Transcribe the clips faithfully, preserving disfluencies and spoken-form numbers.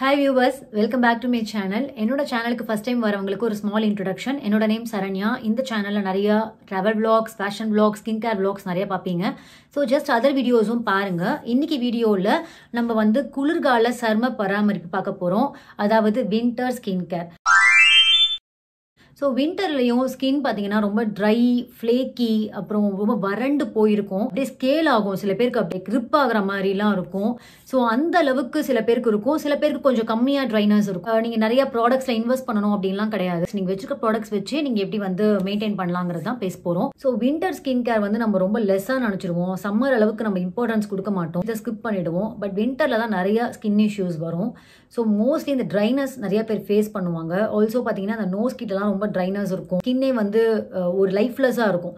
Hi viewers, welcome back to my channel. என்னோட சேனலுக்கு first time வரவங்களுக்கு ஒரு small introduction. என்னோட நேம் சரண்யா. இந்த சேனல்ல நிறைய travel vlogs, fashion vlogs, skincare vlogs நிறைய பாப்பீங்க. So just other videosum பாருங்க. இன்னைக்கு வீடியோல நம்ம வந்து குளிர்கால சர்ம பராமரிப்பு பார்க்க போறோம். அதாவது winter skincare. So winter லயும் skin பாத்தீங்கன்னா ரொம்ப dry, flaky, அப்புறம் ரொம்ப வறண்டு போயிருக்கும். அப்படியே ஸ்கேல் ஆகும். சில பேருக்கு அப்படியே grip ஆகுற மாதிரிலாம் இருக்கும். ஸோ அந்த அளவுக்கு சில பேருக்கு இருக்கும், சில பேருக்கு கொஞ்சம் கம்மியாக ட்ரைனஸ் இருக்கும். நீங்கள் நிறைய ப்ராடக்ட்ஸில் இன்வெஸ்ட் பண்ணணும் அப்படின்லாம் கிடையாது. நீங்கள் வச்சுக்க ப்ராடக்ட்ஸ் வச்சு நீங்கள் எப்படி வந்து மெயின்டைன் பண்ணலாங்கிறது தான் பேச போகிறோம். ஸோ வின்டர் ஸ்கின் கேர் வந்து நம்ம ரொம்ப லெஸ்ஸாக நினச்சிடுவோம், சம்மர் அளவுக்கு நம்ம இம்பார்ட்டன்ஸ் கொடுக்க மாட்டோம், இதை ஸ்கிப் பண்ணிவிடுவோம். பட் வின்டரில் தான் நிறைய ஸ்கின் இஷ்யூஸ் வரும். ஸோ மோஸ்ட்லி இந்த ட்ரைனஸ் நிறைய பேர் ஃபேஸ் பண்ணுவாங்க. ஆல்சோ பார்த்தீங்கன்னா அந்த நோஸ் கிட்டலாம் ரொம்ப ட்ரைனஸ் இருக்கும், ஸ்கின்னே வந்து ஒரு லைஃப்லெஸ்ஸாக இருக்கும்.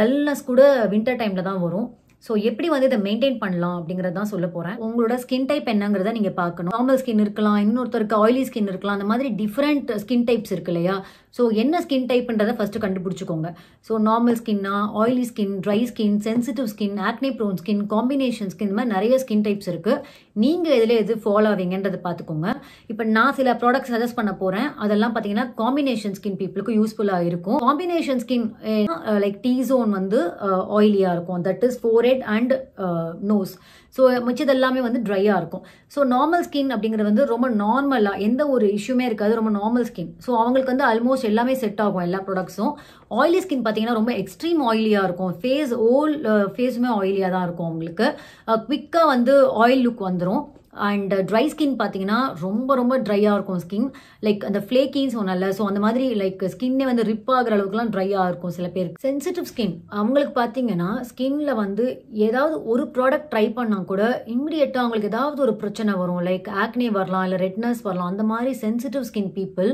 டல்னஸ் கூட வின்டர் டைமில் தான் வரும். ஸோ எப்படி வந்து இதை மெயின்டைன் பண்ணலாம் அப்படிங்கிறதான் சொல்ல போகிறேன். உங்களோட ஸ்கின் டைப் என்னங்கிறத நீங்கள் பார்க்கணும். நார்மல் ஸ்கின் இருக்கலாம், இன்னொருத்தருக்கு ஆயிலி ஸ்கின் இருக்கலாம், அந்த மாதிரி டிஃப்ரெண்ட் ஸ்கின் டைப்ஸ் இருக்கு இல்லையா. ஸோ என்ன ஸ்கின் டைப்ன்றதை ஃபஸ்ட்டு கண்டுபிடிச்சிக்கோங்க. ஸோ நார்மல் ஸ்கின்னா, oily skin, dry skin, sensitive skin, acne prone skin, combination skin, இந்த மாதிரி நிறைய ஸ்கின் டைப்ஸ் இருக்குது. நீங்கள் இதில் எது ஃபாலோ ஆவீங்கன்றதை பார்த்துக்கோங்க. இப்போ நான் சில ப்ராடக்ட் சஜஸ்ட் பண்ண போகிறேன். அதெல்லாம் பார்த்தீங்கன்னா காம்பினேஷன் ஸ்கின் பீப்புளுக்கு யூஸ்ஃபுல்லாக இருக்கும். Combination skin like T zone வந்து ஆயிலியாக இருக்கும், that is fore and uh, nose. So மிச்சதெல்லாமே வந்து ட்ரையாக இருக்கும். ஸோ நார்மல் ஸ்கின் அப்படிங்கிறது வந்து ரொம்ப நார்மலாக எந்த ஒரு இஷ்யூமே இருக்காது, ரொம்ப நார்மல் ஸ்கின். ஸோ அவங்களுக்கு வந்து ஆல்மோஸ்ட் எல்லாமே செட் ஆகும், எல்லா ப்ராடக்ட்ஸும். ஆயிலி ஸ்கின் பார்த்தீங்கன்னா ரொம்ப எக்ஸ்ட்ரீம் ஆயிலியாக இருக்கும், ஃபேஸ் ஹோல் ஃபேஸுமே ஆயிலியாக தான் இருக்கும் அவங்களுக்கு. குவிக்காக வந்து ஆயில் லுக் வந்துடும். அண்ட் ட்ரை ஸ்கின் பார்த்தீங்கன்னா ரொம்ப ரொம்ப ட்ரையாக இருக்கும் ஸ்கின், லைக் அந்த ஃப்ளேக்கின்னு சொன்னல. ஸோ அந்த மாதிரி லைக் ஸ்கின்னே வந்து ரிப் ஆகிற அளவுக்குலாம் ட்ரையாக இருக்கும் சில பேருக்கு. சென்சிட்டிவ் ஸ்கின் அவங்களுக்கு பார்த்தீங்கன்னா ஸ்கின்ல வந்து ஏதாவது ஒரு ப்ராடக்ட் ட்ரை பண்ண கூட இம்மிடியேட்டாக அவங்களுக்கு ஏதாவது ஒரு பிரச்சனை வரும், லைக் ஆக்னே வரலாம், இல்லை ரெட்னஸ் வரலாம். அந்த மாதிரி சென்சிட்டிவ் ஸ்கின் பீப்புள்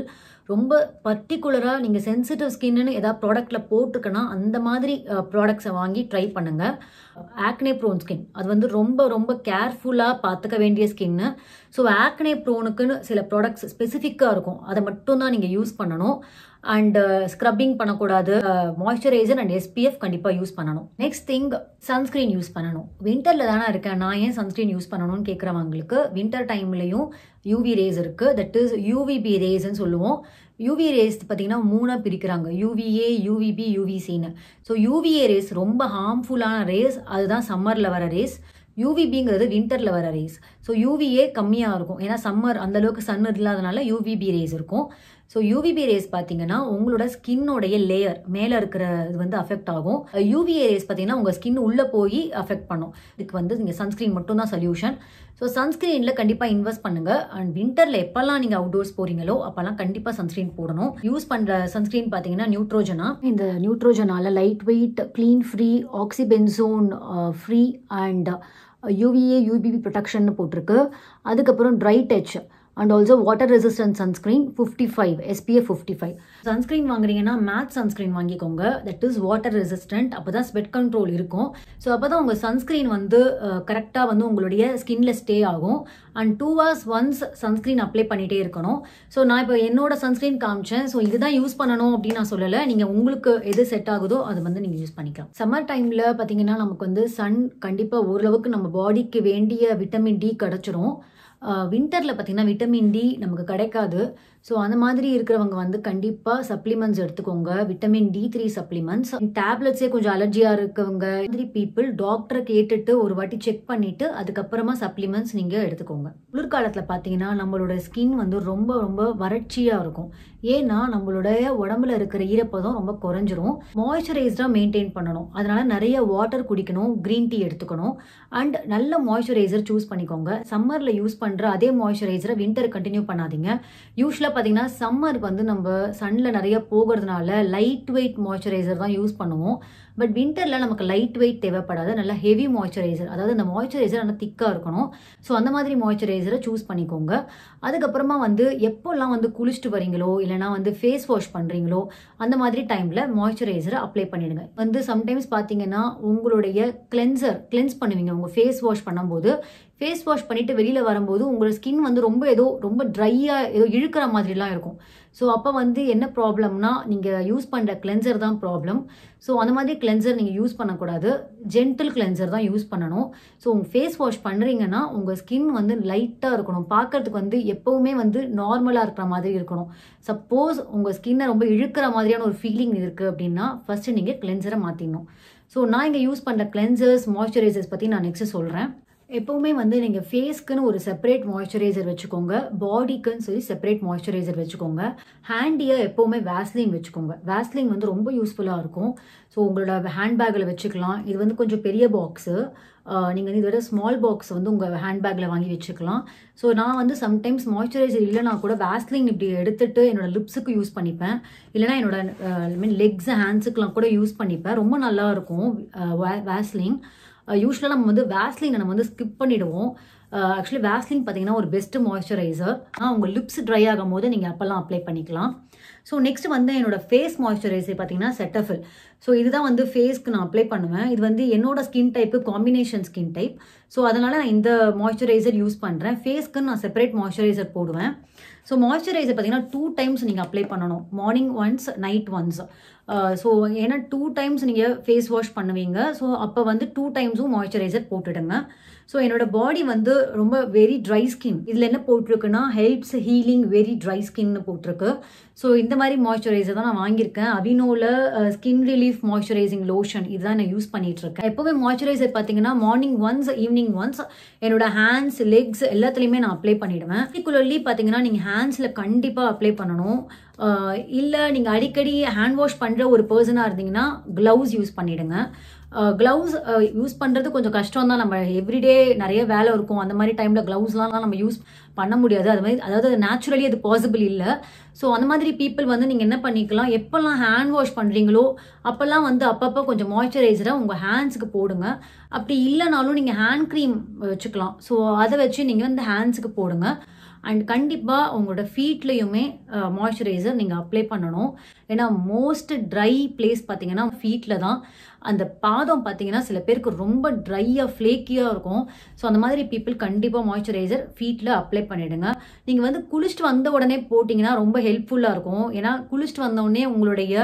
ரொம்ப பர்டிகுலராக நீங்கள் சென்சிட்டிவ் ஸ்கின்னு ஏதாவது ப்ராடக்டில் போட்டிருக்கனா அந்த மாதிரி ப்ராடக்ட்ஸை வாங்கி ட்ரை பண்ணுங்கள். ஆக்னே ப்ரோன் ஸ்கின் அது வந்து ரொம்ப ரொம்ப கேர்ஃபுல்லாக பார்த்துக்க வேண்டிய ஸ்கின்னு. ஸோ ஆக்னே ப்ரோனுக்குன்னு சில ப்ராடக்ட்ஸ் ஸ்பெசிஃபிக்காக இருக்கும், அதை மட்டும் தான் நீங்கள் யூஸ் பண்ணணும். அண்ட் ஸ்க்ரப்பிங் பண்ணக்கூடாது, மாய்ஸ்சரைசர் அண்ட் எஸ்பிஎஃப் கண்டிப்பாக யூஸ் பண்ணணும். நெக்ஸ்ட் திங், சன்ஸ்க்ரீன் யூஸ் பண்ணணும். வின்டரில் தானே இருக்கேன், நான் ஏன் சன்ஸ்க்ரீன் யூஸ் பண்ணணும்னு கேட்குறவங்களுக்கு வின்டர் டைம்லேயும் யூவி ரேஸ் இருக்குது, தட் இஸ் யூவிபி ரேஸ்ன்னு சொல்லுவோம். யூவி ரேஸ் பார்த்தீங்கன்னா மூணாக பிரிக்கிறாங்க, யூவிஏ, யூவிபி, யூவிசின்னு. ஸோ யூவிஏ ரேஸ் ரொம்ப ஹார்ம்ஃபுல்லான ரேஸ், அதுதான் சம்மரில் வர ரேஸ். யூவிபிங்கிறது வின்டரில் வர ரேஸ். ஸோ யூவிஏ கம்மியாக இருக்கும், ஏன்னா சம்மர் அந்தளவுக்கு சன் இல்லாதனால யூவிபி ரேஸ் இருக்கும். ஸோ யூவிபி ரேஸ் பார்த்தீங்கன்னா உங்களோட ஸ்கின்னுடைய லேயர் மேலே இருக்கிற இது வந்து அஃபெக்ட் ஆகும். யூவிஏ ரேஸ் பார்த்தீங்கன்னா உங்கள் ஸ்கின் உள்ளே போய் அஃபெக்ட் பண்ணும். இதுக்கு வந்து நீங்கள் சன்ஸ்க்ரீன் மட்டும் தான் சொல்யூஷன். ஸோ சன்ஸ்க்ரீனில் கண்டிப்பாக இன்வெஸ்ட் பண்ணுங்கள். அண்ட் வின்டரில் எப்போல்லாம் நீங்கள் அவுட்டோர்ஸ் போகிறீங்களோ அப்போல்லாம் கண்டிப்பாக சன்ஸ்க்ரீன் போடணும். யூஸ் பண்ணுற சன்ஸ்க்ரீன் பார்த்தீங்கன்னா நியூட்ரோஜனா. இந்த நியூட்ரோஜனால light weight, clean free, oxybenzone free and UVA UVB protection போட்டிருக்கு. அதுக்கப்புறம் dry touch and also water resistant sunscreen fifty five, SPF fifty five. Sunscreen வாங்குறீங்கன்னா மேட் சன்ஸ்க்ரீன் வாங்கிக்கோங்க, தட் இஸ் வாட்டர் ரெசிஸ்டன்ட். அப்போ தான் sweat control இருக்கும். So அப்போ தான் உங்கள் சன்ஸ்க்ரீன் வந்து கரெக்டாக வந்து உங்களுடைய ஸ்கின்ல ஸ்டே ஆகும். And two hours once sunscreen apply பண்ணிகிட்டே இருக்கணும். ஸோ நான் இப்போ என்னோட சன்ஸ்க்ரீன் காமிச்சேன். ஸோ இதுதான் யூஸ் பண்ணணும் அப்படின்னு நான் சொல்லலை, நீங்கள் உங்களுக்கு எது செட் ஆகுதோ அதை வந்து நீங்கள் யூஸ் பண்ணிக்கலாம். சம்மர் டைமில் பார்த்தீங்கன்னா நமக்கு வந்து சன் கண்டிப்பாக ஓரளவுக்கு நம்ம பாடிக்கு வேண்டிய விட்டமின் டி கிடச்சிரும். வின்டரில் பார்த்தீங்கன்னா விட்டமின் டி நமக்கு கிடைக்காது. ஸோ அந்த மாதிரி இருக்கிறவங்க வந்து கண்டிப்பாக சப்ளிமெண்ட்ஸ் எடுத்துக்கோங்க, விட்டமின் டி த்ரீ சப்ளிமெண்ட்ஸ். டேப்லெட்ஸே கொஞ்சம் அலர்ஜியாக இருக்கவங்க மாதிரி பீப்புள் டாக்டரை கேட்டுட்டு ஒரு வாட்டி செக் பண்ணிவிட்டு அதுக்கப்புறமா சப்ளிமெண்ட்ஸ் நீங்கள் எடுத்துக்கோங்க. குளிர்காலத்தில் பார்த்தீங்கன்னா நம்மளோட ஸ்கின் வந்து ரொம்ப ரொம்ப வறட்சியாக இருக்கும், ஏன்னா நம்மளுடைய உடம்புல இருக்கிற ஈரப்பதம் ரொம்ப குறைஞ்சிரும். மாய்ஸ்சரைஸ்டாக மெயின்டைன் பண்ணணும், அதனால் நிறைய வாட்டர் குடிக்கணும், க்ரீன் டீ எடுத்துக்கணும். அண்ட் நல்ல மாய்ஸ்சரைசர் சூஸ் பண்ணிக்கோங்க. சம்மரில் யூஸ் பண்ணுற அதே மாய்ஸ்சரைசரை வின்டர் கண்டினியூ பண்ணாதீங்க. யூஸ்வலாக பார்த்தீங்கன்னா சம்மருக்கு வந்து நம்ம சன்ல நிறைய போகிறதுனால லைட் வெயிட் மாய்ஸ்சரைசர் தான் யூஸ் பண்ணுவோம். பட் வின்டரில் நமக்கு லைட் வெயிட் தேவைப்படாது, நல்லா ஹெவி மாய்ஸ்சரைசர், அதாவது அந்த மாய்ஸ்சரைசர் நல்லா திக்காக இருக்கணும். ஸோ அந்த மாதிரி மாய்ஸ்சரைசரை சூஸ் பண்ணிக்கோங்க. அதுக்கப்புறமா வந்து எப்போல்லாம் வந்து குளிச்சுட்டு வரீங்களோ இல்லைனா வந்து ஃபேஸ் வாஷ் பண்ணுறீங்களோ அந்த மாதிரி டைமில் மாய்ஸ்சரைசரை அப்ளை பண்ணிவிடுங்க. வந்து சம்டைம்ஸ் பார்த்தீங்கன்னா உங்களுடைய கிளென்சர் கிளென்ஸ் பண்ணுவீங்க, உங்கள் ஃபேஸ் வாஷ் பண்ணும்போது ஃபேஸ் வாஷ் பண்ணிவிட்டு வெளியில் வரும்போது உங்களோட ஸ்கின் வந்து ரொம்ப ஏதோ ரொம்ப ட்ரையாக ஏதோ இழுக்கிற மாதிரிலாம் இருக்கும். ஸோ அப்போ வந்து என்ன ப்ராப்ளம்னா நீங்கள் யூஸ் பண்ணுற கிளென்சர் தான் ப்ராப்ளம். ஸோ அந்த மாதிரி கிளென்சர் நீங்கள் யூஸ் பண்ணக்கூடாது, ஜென்டில் கிளென்சர் தான் யூஸ் பண்ணணும். ஸோ உங்கள் ஃபேஸ் வாஷ் பண்ணுறீங்கன்னா உங்கள் ஸ்கின் வந்து லைட்டாக இருக்கணும், பார்க்குறதுக்கு வந்து எப்போவுமே வந்து நார்மலாக இருக்கிற மாதிரி இருக்கணும். சப்போஸ் உங்கள் ஸ்கின்னை ரொம்ப இழுக்கிற மாதிரியான ஒரு ஃபீலிங் இருக்குது அப்படின்னா ஃபஸ்ட்டு நீங்கள் கிளென்சரை மாற்றிடணும். ஸோ நான் இங்கே யூஸ் பண்ணுற கிளென்சர்ஸ் மாய்ஸ்சரைசர்ஸ் பற்றி நான் நெக்ஸ்ட்டு சொல்கிறேன். எப்போவுமே வந்து நீங்கள் ஃபேஸ்க்குன்னு ஒரு செப்பரேட் மாய்ஸ்சரைசர் வச்சுக்கோங்க, பாடிக்குன்னு சொல்லி செப்பரேட் மாய்ஸ்சரைசர் வச்சுக்கோங்க, ஹேண்டியாக எப்போவுமே வேஸ்லின் வச்சுக்கோங்க. வேஸ்லின் வந்து ரொம்ப யூஸ்ஃபுல்லாக இருக்கும். ஸோ உங்களோட ஹேண்ட்பேக்கில் வச்சுக்கலாம். இது வந்து கொஞ்சம் பெரிய பாக்ஸு, நீங்கள் வந்து இதோட ஸ்மால் பாக்ஸ் வந்து உங்கள் ஹேண்ட்பேக்கில் வாங்கி வச்சுக்கலாம். ஸோ நான் வந்து சம்டைம்ஸ் மாய்ஸ்சரைசர் இல்லைனா கூட வேஸ்லின் இப்படி எடுத்துகிட்டு என்னோடய லிப்ஸுக்கு யூஸ் பண்ணிப்பேன், இல்லைனா என்னோட ஐ மீன் லெக்ஸு ஹேண்ட்ஸுக்கெலாம் கூட யூஸ் பண்ணிப்பேன். ரொம்ப நல்லாயிருக்கும் வேஸ்லின். யூஸ்வலாக நம்ம வந்து வேஸ்லினை நம்ம வந்து ஸ்கிப் பண்ணிவிடுவோம். ஆக்சுவலி வேஸ்லின் பார்த்தீங்கன்னா ஒரு பெஸ்ட்டு மாய்ஸ்சரைசர். ஆனால் உங்கள் லிப்ஸ் ட்ரை ஆகும் போது நீங்கள் அப்போல்லாம் அப்ளை பண்ணிக்கலாம். ஸோ நெக்ஸ்ட் வந்து என்னோடய ஃபேஸ் மாய்ஸ்சரைசர் பார்த்தீங்கன்னா செட்டஃபில். ஸோ இதுதான் வந்து ஃபேஸ்க்கு நான் அப்ளை பண்ணுவேன். இது வந்து என்னோட skin type combination skin type. So அதனால் நான் இந்த மாய்ஸ்சரைசர் யூஸ் பண்ணுறேன். ஃபேஸ்க்குன்னு நான் செப்பரேட் மாய்ஸ்சரைசர் போடுவேன். ஸோ மாய்ஸ்சரைசர் பார்த்தீங்கன்னா டூ டைம்ஸ் நீங்கள் அப்ளை பண்ணணும், morning once night once. So ஏன்னா டூ டைம்ஸ் நீங்கள் ஃபேஸ் வாஷ் பண்ணுவீங்க. ஸோ அப்போ வந்து டூ டைம்ஸும் மாய்ஸ்சரைசர் போட்டுடுங்க. ஸோ என்னோடய பாடி வந்து ரொம்ப வெரி ட்ரை ஸ்கின். இதில் என்ன போட்டிருக்குன்னா ஹெல்ப்ஸ் ஹீலிங் வெரி ட்ரை ஸ்கின்னு போட்டிருக்கு. ஸோ இந்த மாதிரி மாய்ஸ்சரைசர் தான் நான் வாங்கியிருக்கேன். அவினோவில் ஸ்கின் ரிலீஃப் மாய்ஸ்சரைசிங் லோஷன் இதுதான் நான் யூஸ் பண்ணிகிட்ருக்கேன். எப்போவுமே மாய்ஸ்சரைசர் பார்த்தீங்கன்னா மார்னிங் ஒன்ஸ் ஈவினிங் ஒன்ஸ் என்னோடய ஹேண்ட்ஸ் லெக்ஸ் எல்லாத்துலேயுமே நான் அப்ளை பண்ணிவிடுவேன். பர்டிகுலர்லி பார்த்தீங்கன்னா நீங்கள் ஹேண்ட்ஸில் கண்டிப்பாக அப்ளை பண்ணணும். இல்லை நீங்கள் அடிக்கடி ஹேண்ட் வாஷ் பண்ணுற ஒரு பர்சனாக இருந்தீங்கன்னா க்ளவுஸ் யூஸ் பண்ணிவிடுங்க. க்ளவுஸ் யூஸ் பண்ணுறது கொஞ்சம் கஷ்டம் தான், நம்ம எவ்ரிடே நிறைய வேலை இருக்கும். அந்த மாதிரி டைமில் க்ளவுஸ்லாம் நம்ம யூஸ் பண்ண முடியாது. அது மாதிரி அதாவது நேச்சுரலி அது பாசிபிள் இல்லை. ஸோ அந்த மாதிரி பீப்புள் வந்து நீங்கள் என்ன பண்ணிக்கலாம், எப்போல்லாம் ஹேண்ட் வாஷ் பண்ணுறீங்களோ அப்போல்லாம் வந்து அப்பப்போ கொஞ்சம் மாய்ஸ்சரைசரை உங்கள் ஹேண்ட்ஸுக்கு போடுங்க. அப்படி இல்லைனாலும் நீங்கள் ஹேண்ட் க்ரீம் வச்சுக்கலாம். ஸோ அதை வச்சு நீங்கள் வந்து ஹேண்ட்ஸுக்கு போடுங்க. அண்ட் கண்டிப்பாக உங்களோட ஃபீட்லேயுமே மாய்ஸ்சரைசர் நீங்கள் அப்ளை பண்ணணும். ஏன்னா மோஸ்ட் ட்ரை பிளேஸ் பார்த்தீங்கன்னா ஃபீட்டில் தான். அந்த பாதம் பார்த்தீங்கன்னா சில பேருக்கு ரொம்ப ட்ரையாக ஃப்ளேக்கியாக இருக்கும். ஸோ அந்த மாதிரி பீப்புள் கண்டிப்பாக மாய்ஸ்சரைசர் ஃபீட்டில் அப்ளை பண்ணிவிடுங்க. நீங்கள் வந்து குளிச்சுட்டு வந்த உடனே போட்டிங்கன்னா ரொம்ப ஹெல்ப்ஃபுல்லாக இருக்கும். ஏன்னா குளிச்சுட்டு வந்தோடனே உங்களுடைய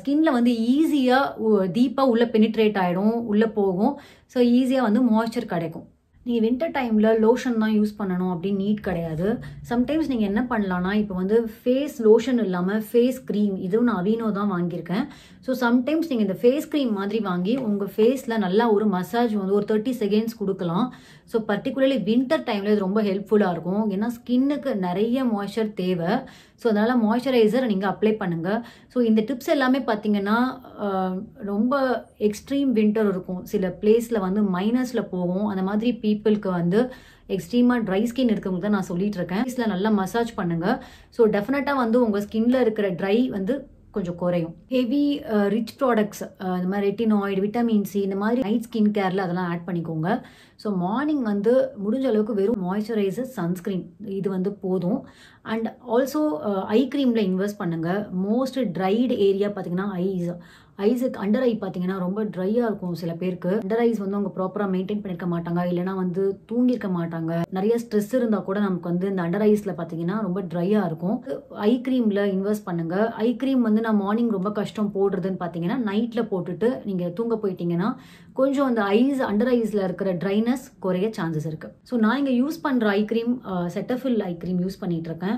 ஸ்கின்ல வந்து ஈஸியாக டீப்பாக உள்ளே பெனிட்ரேட் ஆகிடும், உள்ளே போகும். ஸோ ஈஸியாக வந்து மாய்ஸ்சர் கிடைக்கும். நீங்கள் வின்டர் டைமில் லோஷன் தான் யூஸ் பண்ணணும் அப்படின்னு நீட் கிடையாது. சம்டைம்ஸ் நீங்கள் என்ன பண்ணலான்னா இப்போ வந்து ஃபேஸ் லோஷன் இல்லாமல் ஃபேஸ் க்ரீம், இதுவும் நான் அவினோ தான் வாங்கியிருக்கேன். ஸோ சம்டைம்ஸ் நீங்கள் இந்த ஃபேஸ் க்ரீம் மாதிரி வாங்கி உங்கள் ஃபேஸில் நல்லா ஒரு மசாஜ் வந்து ஒரு தேர்ட்டி செகண்ட்ஸ் கொடுக்கலாம். ஸோ பர்டிகுலர்லி வின்டர் டைமில் இது ரொம்ப ஹெல்ப்ஃபுல்லாக இருக்கும். ஏன்னா ஸ்கின்னுக்கு நிறைய மாய்ஸ்சர் தேவை. ஸோ அதனால் மாய்ஸ்சரைசர் நீங்கள் அப்ளை பண்ணுங்கள். ஸோ இந்த டிப்ஸ் எல்லாமே பார்த்தீங்கன்னா ரொம்ப எக்ஸ்ட்ரீம் வின்டர் இருக்கும், சில பிளேஸில் வந்து மைனஸில் போகும். அந்த மாதிரி பீப்புளுக்கு வந்து எக்ஸ்ட்ரீமாக ட்ரை ஸ்கின் இருக்கிறவங்க தான் நான் சொல்லிட்டு இருக்கேன். ஃபேஸில் நல்லா மசாஜ் பண்ணுங்கள். ஸோ டெஃபினட்டாக வந்து உங்கள் ஸ்கின்ல இருக்கிற ட்ரை வந்து கொஞ்சம் குறையும். ஹெவி ரிச் ப்ராடக்ட்ஸ் இந்த மாதிரி ரெட்டினாய்டு விட்டமின் சி இந்த மாதிரி நைட் ஸ்கின் கேரில் அதெல்லாம் ஆட் பண்ணிக்கோங்க. ஸோ மார்னிங் வந்து முடிஞ்ச அளவுக்கு வெறும் மாய்ஸ்சரைசர் சன்ஸ்க்ரீன் இது வந்து போதும். அண்ட் ஆல்சோ ஐ க்ரீமில் இன்வெஸ்ட் பண்ணுங்கள். மோஸ்ட் ட்ரைடு ஏரியா பார்த்தீங்கன்னா ஐஸ், ஐஸுக்கு அண்டர் ஐ பார்த்தீங்கன்னா ரொம்ப ட்ரையாக இருக்கும். சில பேருக்கு அண்டர் ஐஸ் வந்து அவங்க ப்ராப்பராக மெயின்டைன் பண்ணியிருக்க மாட்டாங்க, இல்லைனா வந்து தூங்கியிருக்க மாட்டாங்க. நிறைய ஸ்ட்ரெஸ் இருந்தால் கூட நமக்கு வந்து இந்த அண்டர் ஐஸில் பார்த்தீங்கன்னா ரொம்ப ட்ரையாக இருக்கும். ஐ க்ரீமில் இன்வெஸ்ட் பண்ணுங்கள். ஐ க்ரீம் வந்து நான் மார்னிங் ரொம்ப கஷ்டம் போடுறதுன்னு பார்த்தீங்கன்னா நைட்டில் போட்டுட்டு நீங்கள் தூங்க போயிட்டீங்கன்னா கொஞ்சம் அந்த ஐஸ் அண்டர் ஐஸில் இருக்கிற ட்ரைனஸ் குறைய சான்சஸ் இருக்குது. ஸோ நான் இங்கே யூஸ் பண்ணுற eye cream Cetaphil eye cream use பண்ணிகிட்ருக்கேன்.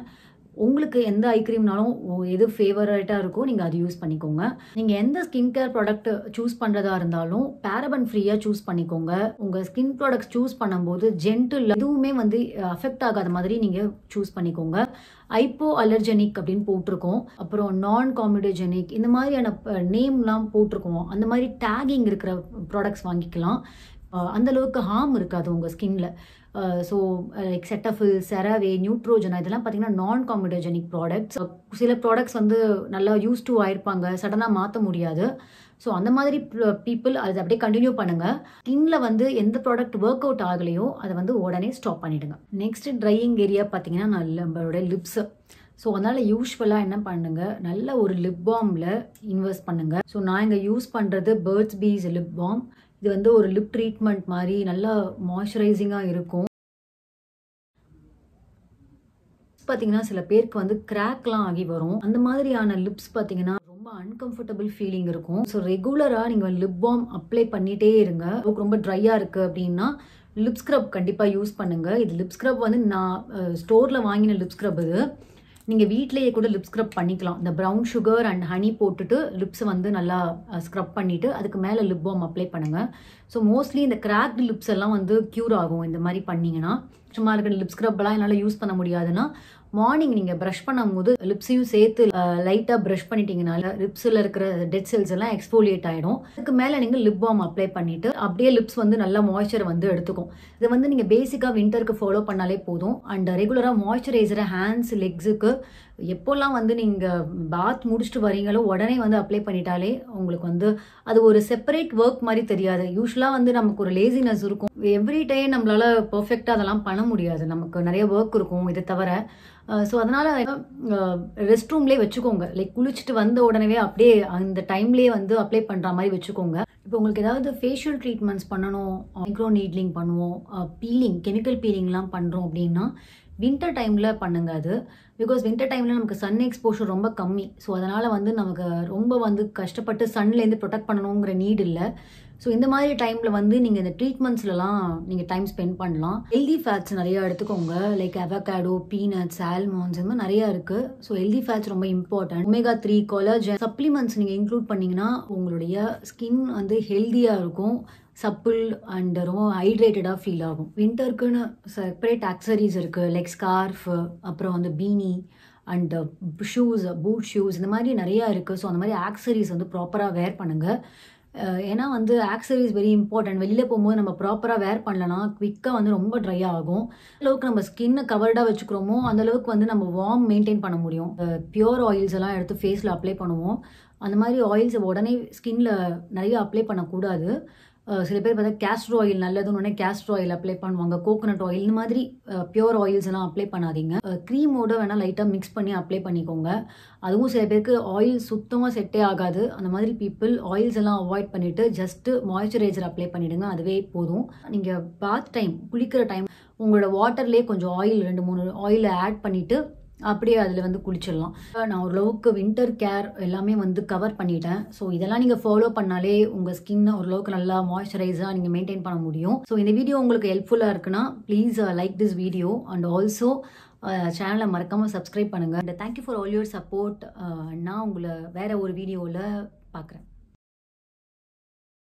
உங்களுக்கு எந்த ஐ க்ரீம்னாலும் எது ஃபேவரட்டாக இருக்கோ நீங்கள் அது யூஸ் பண்ணிக்கோங்க. நீங்கள் எந்த ஸ்கின் கேர் ப்ராடக்ட் சூஸ் பண்ணுறதா இருந்தாலும் பேரபன் ஃப்ரீயாக சூஸ் பண்ணிக்கோங்க. உங்கள் ஸ்கின் ப்ராடக்ட்ஸ் சூஸ் பண்ணும்போது ஜென்டில் எதுவுமே வந்து அஃபெக்ட் ஆகாத மாதிரி நீங்கள் சூஸ் பண்ணிக்கோங்க. ஐப்போ அலர்ஜெனிக் அப்படின்னு போட்டிருக்கோம், அப்புறம் நான் காமெடிஜெனிக் இந்த மாதிரியான நேம்லாம் போட்டிருக்கோம். அந்த மாதிரி டேகிங் இருக்கிற ப்ராடக்ட்ஸ் வாங்கிக்கலாம். அந்தளவுக்கு ஹார்ம் இருக்காது உங்கள் ஸ்கின்ல. ஸோ லைக் செட்டஃபில் செராவே நியூட்ரோஜனா இதெல்லாம் பார்த்தீங்கன்னா நான் காமெடிஜெனிக் ப்ராடக்ட்ஸ். சில ப்ராடக்ட்ஸ் வந்து நல்லா யூஸ் டூ ஆயிருப்பாங்க, சடனாக மாற்ற முடியாது. ஸோ அந்த மாதிரி பீப்புள் அதை அப்படியே கண்டினியூ பண்ணுங்கள். ஸ்கின்ல வந்து எந்த ப்ராடக்ட் ஒர்க் அவுட் ஆகலையோ அதை வந்து உடனே ஸ்டாப் பண்ணிவிடுங்க. நெக்ஸ்ட் ட்ரையிங் ஏரியா பார்த்தீங்கன்னா நான் நம்மளோட லிப்ஸு. ஸோ அதனால் யூஸ்வலாக என்ன பண்ணுங்கள், நல்ல ஒரு லிப் பாமில் இன்வெஸ்ட் பண்ணுங்கள். ஸோ நான் இங்கே யூஸ் பண்ணுறது பேர்ட்ஸ் பீஸ் லிப் பாம். இது வந்து ஒரு லிப் ட்ரீட்மெண்ட் மாதிரி நல்ல மாய்ஸ்சரைசிங்கா இருக்கும். பாத்தீங்கன்னா சில பேருக்கு வந்து கிராக்லாம் ஆகி வரும். அந்த மாதிரியான லிப்ஸ் பாத்தீங்கன்னா ரொம்ப அன்கம்ஃபர்டபிள் ஃபீலிங் இருக்கும். ஸோ ரெகுலரா நீங்க லிப் பாம் அப்ளை பண்ணிட்டே இருங்க. ரொம்ப ட்ரையா இருக்கு அப்படின்னா லிப் ஸ்க்ரப் கண்டிப்பாக யூஸ் பண்ணுங்க. இது லிப் ஸ்க்ரப் வந்து நான் ஸ்டோர்ல வாங்கின லிப் ஸ்க்ரப். இது நீங்கள் வீட்டிலேயே கூட லிப் ஸ்க்ரப் பண்ணிக்கலாம். இந்த ப்ரௌன் சுகர் அண்ட் ஹனி போட்டுட்டு லிப்ஸை வந்து நல்லா ஸ்க்ரப் பண்ணிவிட்டு அதுக்கு மேலே லிப் பாம் அப்ளை பண்ணுங்கள். ஸோ மோஸ்ட்லி இந்த கிராக்டு லிப்ஸ் எல்லாம் வந்து க்யூர் ஆகும் இந்த மாதிரி பண்ணிங்கன்னா. சும்மா இருக்கிற லிப் ஸ்க்ரப்லாம் என்னால் யூஸ் பண்ண முடியாதுன்னா மார்னிங் நீங்கள் ப்ரஷ் பண்ணும் போது லிப்ஸையும் சேர்த்து லைட்டாக ப்ரஷ் பண்ணிட்டீங்கனால லிப்ஸில் இருக்கிற டெட் செல்ஸ் எல்லாம் எக்ஸ்போலியேட் ஆகிடும். அதுக்கு மேலே நீங்கள் லிப் பாம் அப்ளை பண்ணிவிட்டு அப்படியே லிப்ஸ் வந்து நல்லா மாய்ச்சர் வந்து எடுத்துக்கும். இது வந்து நீங்கள் பேசிக்காக விண்டருக்கு ஃபாலோ பண்ணாலே போதும். அண்ட் ரெகுலராக மாய்ச்சரைசரை ஹேண்ட்ஸ் லெக்ஸுக்கு எப்போல்லாம் வந்து நீங்கள் பாத் முடிச்சுட்டு வரீங்களோ உடனே வந்து அப்ளை பண்ணிட்டாலே உங்களுக்கு வந்து அது ஒரு செப்பரேட் ஒர்க் மாதிரி தெரியாது. யூஸ்வலாக வந்து நமக்கு ஒரு லேசினஸ் இருக்கும். எவ்ரி டைம் நம்மளால பர்ஃபெக்டாக அதெல்லாம் பண்ண முடியாது. நமக்கு நிறைய ஒர்க் இருக்கும் இதை தவிர. ஸோ அதனால் ரெஸ்ட் ரூம்லேயே வச்சுக்கோங்க. லைக் குளிச்சுட்டு வந்த உடனே அப்படியே அந்த டைம்லேயே வந்து அப்ளை பண்ணுற மாதிரி வச்சுக்கோங்க. இப்போ உங்களுக்கு ஏதாவது ஃபேஷியல் ட்ரீட்மெண்ட்ஸ் பண்ணணும், மைக்ரோ நீட்லிங் பண்ணுவோம், பீலிங் கெமிக்கல் பீலிங்லாம் பண்ணுறோம் அப்படின்னா வின்டர் டைமில் பண்ணுங்க. அது பிகாஸ் வின்டர் டைமில் நமக்கு சன் எக்ஸ்போஷர் ரொம்ப கம்மி. ஸோ அதனால் வந்து நமக்கு ரொம்ப வந்து கஷ்டப்பட்டு சன்லேருந்து ப்ரொடெக்ட் பண்ணணுங்கிற நீட் இல்லை. ஸோ இந்த மாதிரி டைமில் வந்து நீங்கள் இந்த ட்ரீட்மெண்ட்ஸ்லாம் நீங்கள் டைம் ஸ்பெண்ட் பண்ணலாம். ஹெல்தி ஃபேட்ஸ் நிறையா எடுத்துக்கோங்க. லைக் அவகாடோ, பீனட்ஸ், ஆல்மண்ட்ஸ் இந்த மாதிரி நிறையா இருக்குது. ஸோ ஹெல்தி ஃபேட்ஸ் ரொம்ப important. Omega three, collagen supplements நீங்கள் இன்க்ளூட் பண்ணிங்கன்னா உங்களுடைய ஸ்கின் வந்து ஹெல்தியாக இருக்கும், சப்புள் அண்ட் ரொம்ப ஹைட்ரேட்டடாக ஃபீல் ஆகும். வின்டருக்குன்னு செப்பரேட் ஆக்சரிஸ் இருக்குது. லைக் ஸ்கார்ஃபு, அப்புறம் வந்து beanie and shoes, boot shoes இந்த மாதிரி நிறையா இருக்குது. ஸோ அந்த மாதிரி ஆக்சரிஸ் வந்து ப்ராப்பராக வேர் பண்ணுங்கள். ஏன்னா வந்து ஆக்சரிஸ் வெரி இம்பார்ட்டன்ட். வெளியில் போகும்போது நம்ம ப்ராப்பராக வேர் பண்ணலன்னா குவிக்காக வந்து ரொம்ப ட்ரை ஆகும். அளவுக்கு நம்ம ஸ்கின்னை கவர்டாக வச்சுக்கிறோமோ அந்தளவுக்கு வந்து நம்ம வார்ம் மெயின்டைன் பண்ண முடியும். பியூர் ஆயில்ஸ் எல்லாம் எடுத்து ஃபேஸில் அப்ளை பண்ணுவோம். அந்த மாதிரி ஆயில்ஸை உடனே ஸ்கின்னில் நிறையா அப்ளை பண்ணக்கூடாது. சில பேர் பார்த்தா கேஸ்டர் ஆயில் நல்லதுன்னு உடனே கேஸ்டர் ஆயில் அப்ளை பண்ணுவாங்க, கோகோனட் ஆயில் இந்த மாதிரி பியூர் ஆயில்ஸ் எல்லாம் அப்ளை பண்ணாதீங்க. க்ரீமோட வேணால் லைட்டாக மிக்ஸ் பண்ணி அப்ளை பண்ணிக்கோங்க. அதுவும் சில பேருக்கு ஆயில் சுத்தமாக செட்டே ஆகாது. அந்த மாதிரி பீப்புள் ஆயில்ஸ் எல்லாம் அவாய்ட் பண்ணிவிட்டு ஜஸ்ட்டு மாய்ஸ்சரைசர் அப்ளை பண்ணிவிடுங்க. அதுவே போதும். நீங்கள் பாத் டைம் குளிக்கிற டைம் உங்களோட வாட்டர்லேயே கொஞ்சம் ஆயில் ரெண்டு மூணு ஆயிலை ஆட் பண்ணிவிட்டு அப்படியே அதில் வந்து குளிச்சிடலாம். நான் ஓரளவுக்கு வின்டர் கேர் எல்லாமே வந்து கவர் பண்ணிட்டேன். ஸோ இதெல்லாம் நீங்கள் ஃபாலோ பண்ணாலே உங்கள் ஸ்கின்னை ஓரளவுக்கு நல்லா மாய்ஸ்சரைஸாக நீங்கள் மெயின்டைன் பண்ண முடியும். ஸோ இந்த வீடியோ உங்களுக்கு ஹெல்ப்ஃபுல்லாக இருக்குன்னா please like this video and also சேனலை மறக்காமல் சப்ஸ்கிரைப் பண்ணுங்கள். And thank you for all your support. நான் உங்களை வேறு ஒரு வீடியோவில் பார்க்குறேன்.